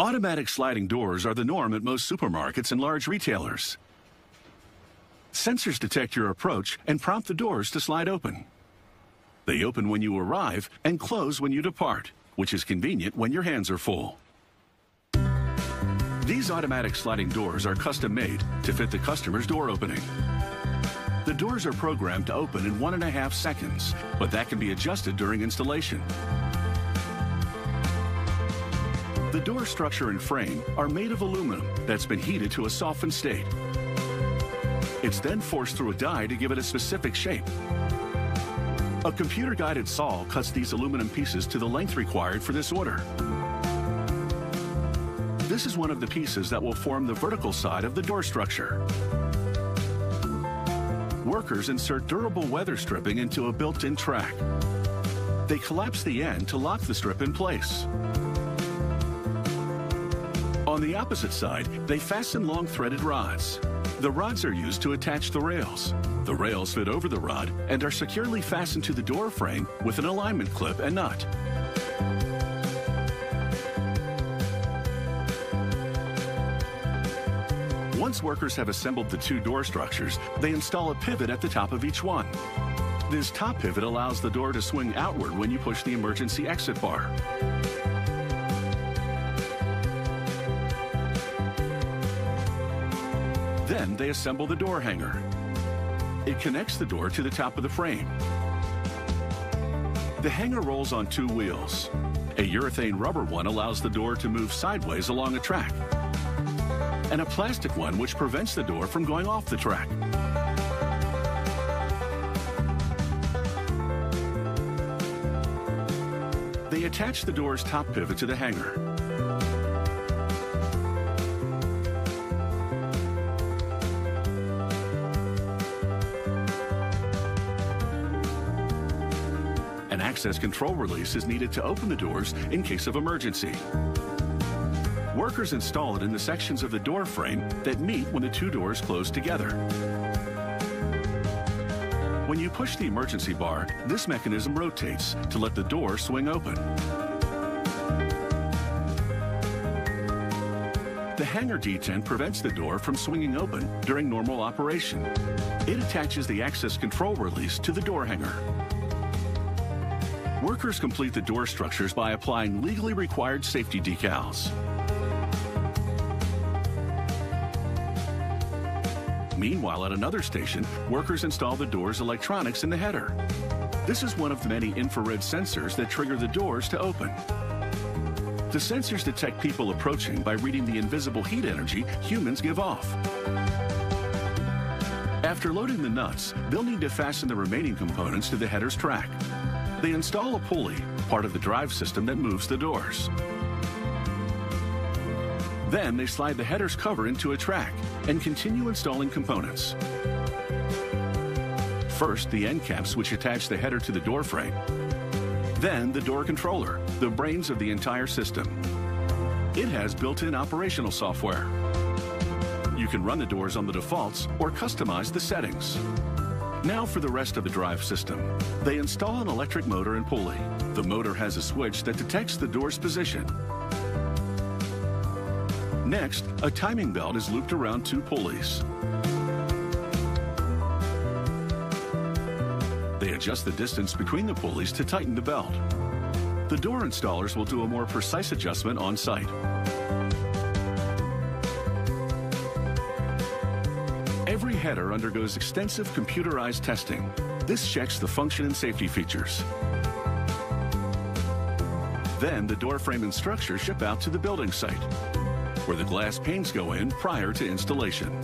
Automatic sliding doors are the norm at most supermarkets and large retailers. Sensors detect your approach and prompt the doors to slide open. They open when you arrive and close when you depart, which is convenient when your hands are full. These automatic sliding doors are custom made to fit the customer's door opening. The doors are programmed to open in 1.5 seconds, but that can be adjusted during installation. The door structure and frame are made of aluminum that's been heated to a softened state. It's then forced through a die to give it a specific shape. A computer-guided saw cuts these aluminum pieces to the length required for this order. This is one of the pieces that will form the vertical side of the door structure. Workers insert durable weather stripping into a built-in track. They collapse the end to lock the strip in place. On the opposite side, they fasten long threaded rods. The rods are used to attach the rails. The rails fit over the rod and are securely fastened to the door frame with an alignment clip and nut. Once workers have assembled the two door structures, they install a pivot at the top of each one. This top pivot allows the door to swing outward when you push the emergency exit bar. Then they assemble the door hanger. It connects the door to the top of the frame. The hanger rolls on two wheels. A urethane rubber one allows the door to move sideways along a track, and a plastic one which prevents the door from going off the track. They attach the door's top pivot to the hanger. An access control release is needed to open the doors in case of emergency. Workers install it in the sections of the door frame that meet when the two doors close together. When you push the emergency bar, this mechanism rotates to let the door swing open. The hanger detent prevents the door from swinging open during normal operation. It attaches the access control release to the door hanger. Workers complete the door structures by applying legally required safety decals. Meanwhile, at another station, workers install the door's electronics in the header. This is one of the many infrared sensors that trigger the doors to open. The sensors detect people approaching by reading the invisible heat energy humans give off. After loading the nuts, they'll need to fasten the remaining components to the header's track. They install a pulley, part of the drive system that moves the doors. Then they slide the header's cover into a track and continue installing components. First, the end caps which attach the header to the door frame. Then the door controller, the brains of the entire system. It has built-in operational software. You can run the doors on the defaults or customize the settings. Now for the rest of the drive system. They install an electric motor and pulley. The motor has a switch that detects the door's position. Next, a timing belt is looped around two pulleys. They adjust the distance between the pulleys to tighten the belt. The door installers will do a more precise adjustment on site. Every header undergoes extensive computerized testing. This checks the function and safety features. Then the door frame and structure ship out to the building site, where the glass panes go in prior to installation.